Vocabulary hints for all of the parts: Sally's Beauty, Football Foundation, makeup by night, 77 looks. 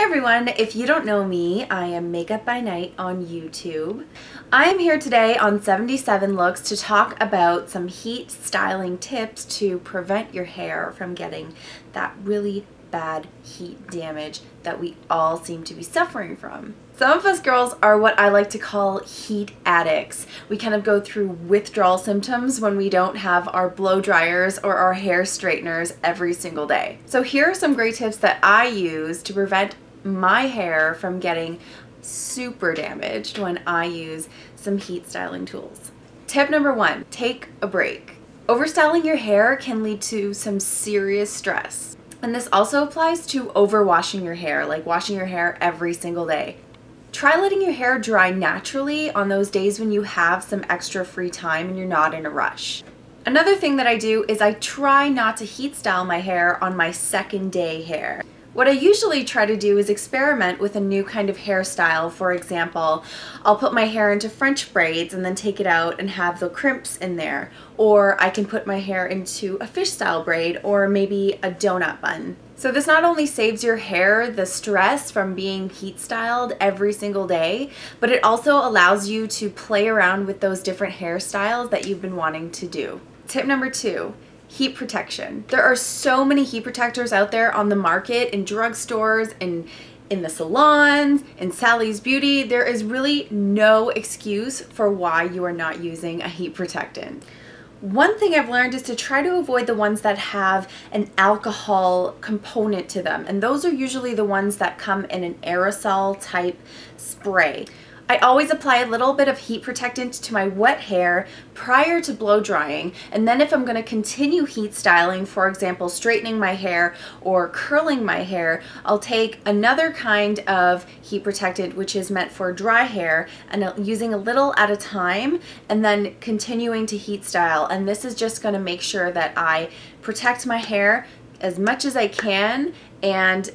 Hey everyone, if you don't know me, I am Makeup by Night on YouTube. I am here today on 77 looks to talk about some heat styling tips to prevent your hair from getting that really bad heat damage that we all seem to be suffering from. Some of us girls are what I like to call heat addicts. We kind of go through withdrawal symptoms when we don't have our blow dryers or our hair straighteners every single day. So here are some great tips that I use to prevent my hair from getting super damaged when I use some heat styling tools. Tip number one, take a break. Overstyling your hair can lead to some serious stress. And this also applies to overwashing your hair, like washing your hair every single day. Try letting your hair dry naturally on those days when you have some extra free time and you're not in a rush. Another thing that I do is I try not to heat style my hair on my second day hair. What I usually try to do is experiment with a new kind of hairstyle. For example, I'll put my hair into French braids and then take it out and have the crimps in there. Or I can put my hair into a fish style braid or maybe a donut bun. So this not only saves your hair the stress from being heat styled every single day, but it also allows you to play around with those different hairstyles that you've been wanting to do. Tip number two. Heat protection. There are so many heat protectors out there on the market, in drugstores, and in the salons, in Sally's Beauty. There is really no excuse for why you are not using a heat protectant. One thing I've learned is to try to avoid the ones that have an alcohol component to them, and those are usually the ones that come in an aerosol type spray. I always apply a little bit of heat protectant to my wet hair prior to blow drying, and then if I'm going to continue heat styling, for example straightening my hair or curling my hair, I'll take another kind of heat protectant which is meant for dry hair, and using a little at a time and then continuing to heat style. And this is just going to make sure that I protect my hair as much as I can and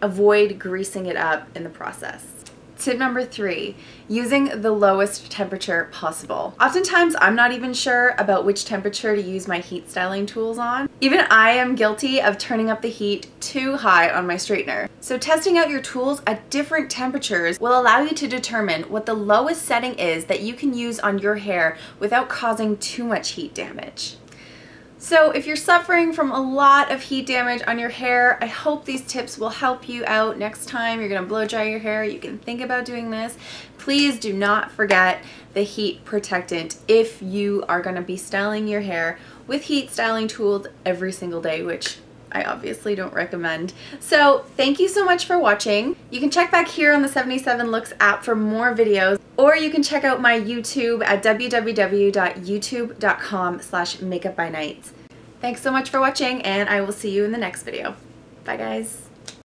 avoid greasing it up in the process. Tip number three, using the lowest temperature possible. Oftentimes, I'm not even sure about which temperature to use my heat styling tools on. Even I am guilty of turning up the heat too high on my straightener. So testing out your tools at different temperatures will allow you to determine what the lowest setting is that you can use on your hair without causing too much heat damage. So if you're suffering from a lot of heat damage on your hair, I hope these tips will help you out. Next time you're going to blow dry your hair, you can think about doing this. Please do not forget the heat protectant if you are going to be styling your hair with heat styling tools every single day, which I obviously don't recommend. So thank you so much for watching. You can check back here on the 77 Looks app for more videos, or you can check out my YouTube at www.youtube.com/makeupbynight. Thanks so much for watching, and I will see you in the next video. Bye guys.